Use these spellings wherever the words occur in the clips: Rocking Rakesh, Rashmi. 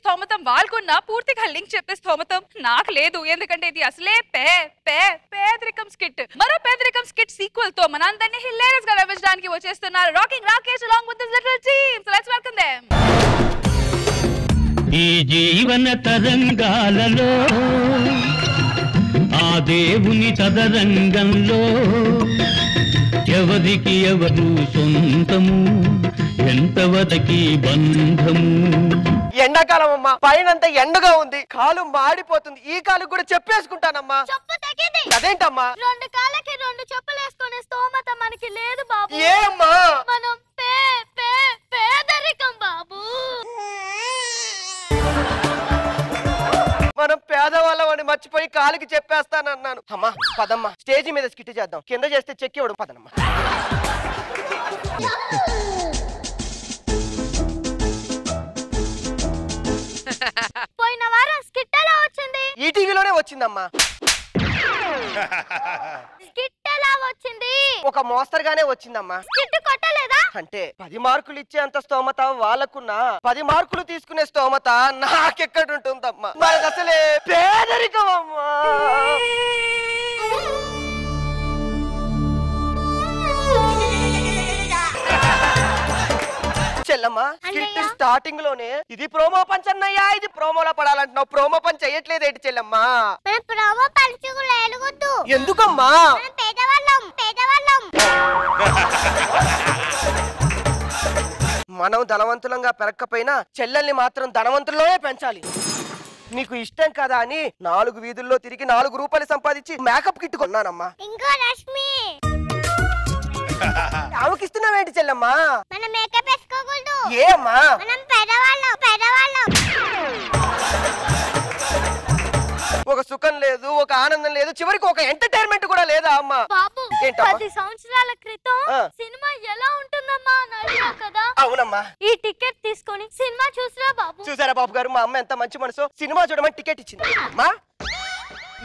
స్తోమతం వాళ్ళకున్న పూర్తి ఖల్లింగ్ స్తోమతం నాకు లేదు ఎందుకంటే ఇది అసలే పేదరికం స్కిట్ మరో పేదరికం స్కిట్ సీక్వెల్ తో మనందర్నీ హిలేరియస్ గా వెబిస్టానికి వచ్చేస్తున్నారు rocking Rakesh along with his little team so let's welcome them ఈ జీవన తరంగాలలో ఆ దేవుని తదరంగంలో ఎవరికి ఎవరు సొంతము ఎంతవదకి బంధము ఎండాకాలం అమ్మా పైనంత ఎండగా ఉంది కాలు మాడిపోతుంది ఈ కాలు కూడా చెప్పేసుకుంటానమ్మా చెప్పు తగింది అదేంటమ్మా రెండు కాళ్ళకి రెండు చెప్పులు వేసుకునే స్తోమత మనకి లేదు బాబు ఏమ్మా మనం పేదరికం బాబు మనం పేదవాళ్ళని మర్చిపోయి కాలికి చెప్పేస్తానన్నాను అమ్మా పదమ్మా స్టేజి మీద స్కిట్ చేద్దాం కింద చేస్తే చెక్కి ఇవ్వడం పదమ్మా పోయిన వారం స్కిట్ ఎలా వచ్చింది ఈ టీవీలోనే వచ్చిందమ్మా స్కిట్ ఎలా వచ్చింది ఒక మోస్తరుగానే వచ్చిందమ్మా స్కిట్ కొట్టలేదా అంటే 10 మార్కులు ఇచ్చే అంత స్తోమత వాళ్ళకున్న 10 మార్కులు తీసుకునే స్తోమత నాకు ఎక్కడ ఉంటుందమ్మా మనకు అసలే పేదరికం అమ్మా చెల్లమ్మా స్కిట్ స్టార్టింగ్ లోనే ఇది ప్రోమో పంచ్ అన్నయ్యా ఇది ప్రోమోలో పడాలంటున్నావు ప్రోమో పంచ్ చేయట్లేదు ఏంటి చెల్లమ్మా నేను ప్రోమో పంచ్ కూడా ఎలుగుద్దు ఎందుకమ్మా నేను పేదవాళ్ళం మనం ధనవంతులంగా పెరగకపోయినా చెల్లెల్ని మాత్రం ధనవంతుల్లోనే పెంచాలి నీకు ఇష్టం కదా అని 4 వీధుల్లో తిరిగి 4 రూపాయలు సంపాదించి మేకప్ కిట్ కొన్నానమ్మా ఇంకో రష్మి ఆవుకిస్తున్నావేంటి చెల్లెమ్మా మనం మేకప్ చేసుకోకూడదు ఏమ్మా మనం పేదవాళ్ళం ఒక సుఖం లేదు ఒక ఆనందం లేదు చివరికి ఒక ఎంటర్‌టైన్‌మెంట్ కూడా లేదా అమ్మా బాబు 10 సంవత్సరాల క్రితం సినిమా ఎలా ఉంటుందమ్మా నాలుగా కదా అవునమ్మా ఈ టికెట్ తీసుకొని సినిమా చూసరా బాబు చూసారా బాబు గారు మా అమ్మ ఎంత మంచి మనసు సినిమా చూడమని టికెట్ ఇచ్చింది అమ్మా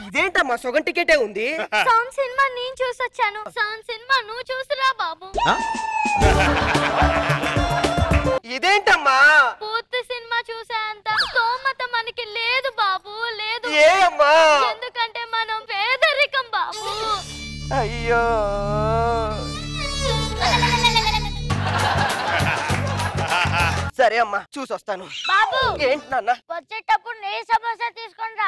ఇదేంటమ్మా సగం టికెటే ఉంది సౌండ్ సినిమా నేను చూసొచ్చాను సౌండ్ సినిమా నువ్వు చూసరా బాబు ఇదేంటమ్మా పూర్తి సినిమా చూసేంత స్తోమత మనకి లేదు బాబు లేదు ఏమ్మా ఎందుకంటే మనం పేదరికం బాబు అయ్యో సరే అమ్మా చూసొస్తాను బాబు ఏంటి నాన్న వచ్చేటప్పుడు నెయ్యి సమోసా తీసుకుంటా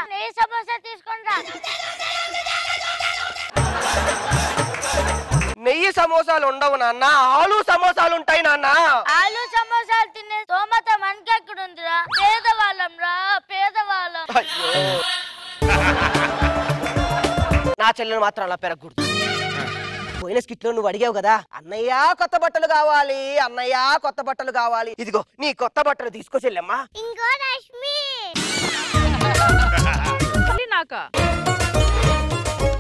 నెయ్యి సమోసాలు ఉండవు నాన్న ఆలు సమోసాలు ఉంటాయి నాన్న ఆలు సమోసాలు తినే స్తోమత మనకెక్కడుందిరా పేదవాళ్ళం నా చెల్లెలు మాత్రం అలా పెరగకూడదు పోయిన స్కిట్ లో నువ్వు అడిగావు కదా అన్నయ్య కొత్త బట్టలు కావాలి ఇదిగో నీ కొత్త బట్టలు తీసుకో చెల్లెమ్మా ఇంకో రష్మి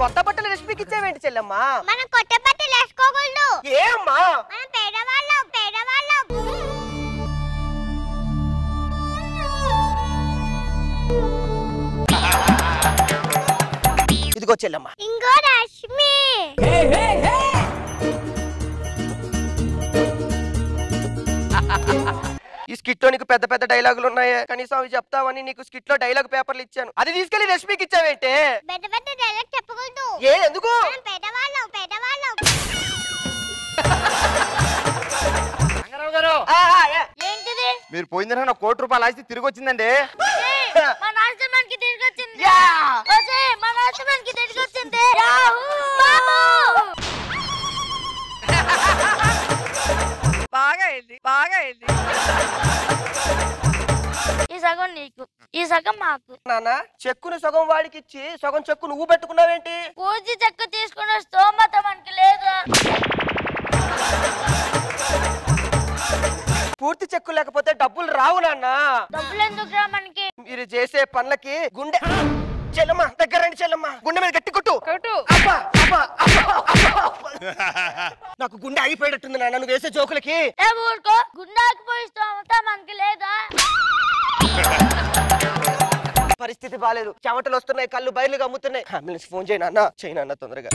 కొత్త బట్టలు రష్మికి ఇచ్చావేంటి చెల్లెమ్మా మనం కొత్త బట్టలు వేసుకోకూడదు ఏమ్మా మనం పేదవాళ్ళం ఇదిగో చెల్లెమ్మా ఇంకో రష్మి ఈ స్కిట్ లో నీకు పెద్ద పెద్ద డైలాగులు ఉన్నాయే కనీసం అవి చెప్తావని నీకు స్కిట్ లో డైలాగ్ పేపర్లు ఇచ్చాను అది తీసుకెళ్లి రష్మికి ఇచ్చావేంటే మీరు పోయిందని నా 1 కోటి రూపాయలు ఆస్తి తిరిగి వచ్చిందండి బాగా అయింది ఈ సగం నీకు ఈ సగం మాకు నాన్న చెక్కును సగం వాడికి ఇచ్చి సగం చెక్కు నువ్వు పెట్టుకున్నావేంటి పూజి చెక్కు తీసుకున్న స్తోమత మనకి లేదా పూర్తి చెక్కు లేకపోతే డబ్బులు రావు నాన్న డబ్బులు ఎందుకు రా మనకి మీరు చేసే పనులకి గుండె చెల్లమ్మా దగ్గర రండి చెల్లమ్మా గుండె మీద గట్టి కొట్టు నాకు గుండె ఆగిపోయేటట్టుంది నాన్న నువ్వు వేసే జోకులకి గుండె ఆగిపోయిస్తా మనకి లేదా పరిస్థితి బాలేదు చెమటలు వస్తున్నాయి కళ్ళు బయలుగా అమ్ముతున్నాయి అంబులెన్స్ ఫోన్ చేయి నాన్న తొందరగా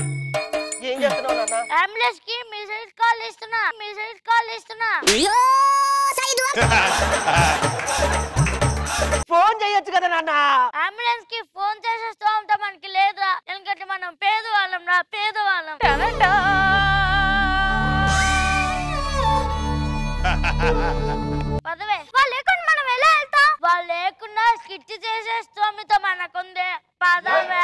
ఏం చేస్తున్నావు నాన్న అంబులెన్స్ కి మెసేజ్ కాల్ ఇస్తున్నా కదా నాన్న అంబులెన్స్ కి ఫోన్ చేసే స్తోమత మనకి లేదురా ఎందుకంటే మనం పేదవాళ్ళంరా పేదవాళ్ళం పదవే వాళ్ళ లేకుండా మనం ఎలా వెళ్తాం వాళ్ళ లేకుండా స్కిట్ చేసే స్తోమత మనకుందే పదవే